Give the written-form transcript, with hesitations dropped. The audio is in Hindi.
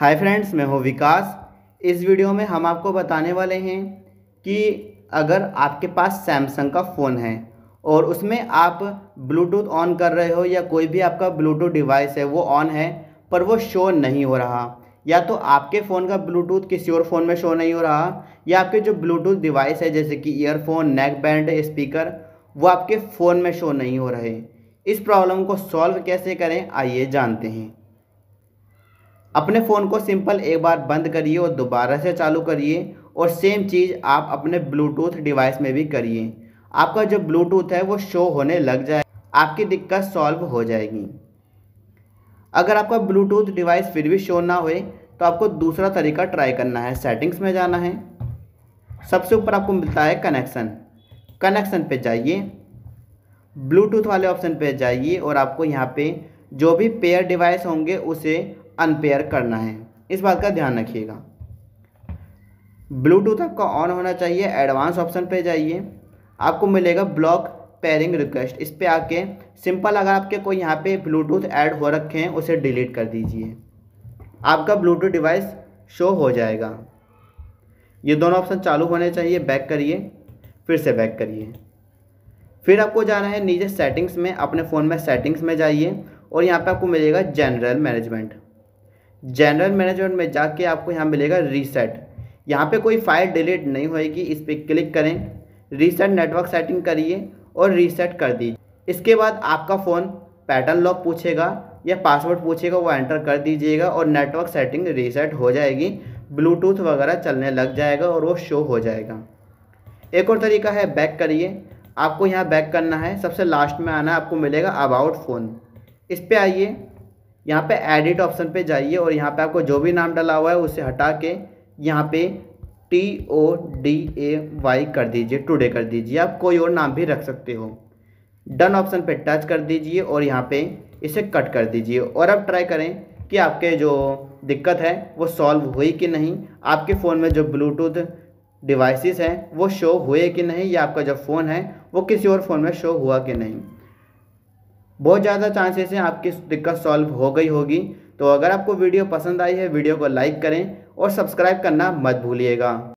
हाय फ्रेंड्स, मैं हूँ विकास। इस वीडियो में हम आपको बताने वाले हैं कि अगर आपके पास सैमसंग का फ़ोन है और उसमें आप ब्लूटूथ ऑन कर रहे हो या कोई भी आपका ब्लूटूथ डिवाइस है वो ऑन है पर वो शो नहीं हो रहा, या तो आपके फ़ोन का ब्लूटूथ किसी और फ़ोन में शो नहीं हो रहा या आपके जो ब्लूटूथ डिवाइस है जैसे कि ईयरफोन, नेक बैंड, स्पीकर वो आपके फ़ोन में शो नहीं हो रहे। इस प्रॉब्लम को सॉल्व कैसे करें आइए जानते हैं। अपने फ़ोन को सिंपल एक बार बंद करिए और दोबारा से चालू करिए और सेम चीज़ आप अपने ब्लूटूथ डिवाइस में भी करिए। आपका जो ब्लूटूथ है वो शो होने लग जाए, आपकी दिक्कत सॉल्व हो जाएगी। अगर आपका ब्लूटूथ डिवाइस फिर भी शो ना होए तो आपको दूसरा तरीका ट्राई करना है। सेटिंग्स में जाना है, सबसे ऊपर आपको मिलता है कनेक्शन। कनेक्शन पे जाइए, ब्लूटूथ वाले ऑप्शन पे जाइए और आपको यहाँ पे जो भी पेयर डिवाइस होंगे उसे अनपेयर करना है। इस बात का ध्यान रखिएगा। ब्लूटूथ आपका ऑन होना चाहिए। एडवांस ऑप्शन पे जाइए, आपको मिलेगा ब्लॉक पेयरिंग रिक्वेस्ट। इस पे आके सिंपल अगर आपके कोई यहाँ पे ब्लूटूथ ऐड हो रखे हैं उसे डिलीट कर दीजिए, आपका ब्लूटूथ डिवाइस शो हो जाएगा। ये दोनों ऑप्शन चालू होने चाहिए। बैक करिए, फिर से बैक करिए। फिर आपको जाना है नीचे सेटिंग्स में, अपने फ़ोन में सेटिंग्स में जाइए और यहाँ पे आपको मिलेगा जनरल मैनेजमेंट। जनरल मैनेजमेंट में जाके आपको यहाँ मिलेगा रीसेट। यहाँ पे कोई फाइल डिलीट नहीं होएगी, इस पर क्लिक करें, रीसेट नेटवर्क सेटिंग करिए और रीसेट कर दीजिए। इसके बाद आपका फ़ोन पैटर्न लॉक पूछेगा या पासवर्ड पूछेगा, वो एंटर कर दीजिएगा और नेटवर्क सेटिंग रीसेट हो जाएगी। ब्लूटूथ वगैरह चलने लग जाएगा और वो शो हो जाएगा। एक और तरीका है, बैक करिए। आपको यहाँ बैक करना है, सबसे लास्ट में आना, आपको मिलेगा अबाउट फ़ोन। इस पे आइए, यहाँ पे एडिट ऑप्शन पे जाइए और यहाँ पे आपको जो भी नाम डाला हुआ है उसे हटा के यहाँ पे TODAY कर दीजिए, टुडे कर दीजिए। आप कोई और नाम भी रख सकते हो। डन ऑप्शन पे टच कर दीजिए और यहाँ पे इसे कट कर दीजिए और अब ट्राई करें कि आपके जो दिक्कत है वो सॉल्व हुई कि नहीं, आपके फ़ोन में जो ब्लूटूथ डिवाइसेस हैं वो शो हुए कि नहीं या आपका जो फ़ोन है वो किसी और फ़ोन में शो हुआ कि नहीं। बहुत ज़्यादा चांसेस हैं आपकी दिक्कत सॉल्व हो गई होगी। तो अगर आपको वीडियो पसंद आई है वीडियो को लाइक करें और सब्सक्राइब करना मत भूलिएगा।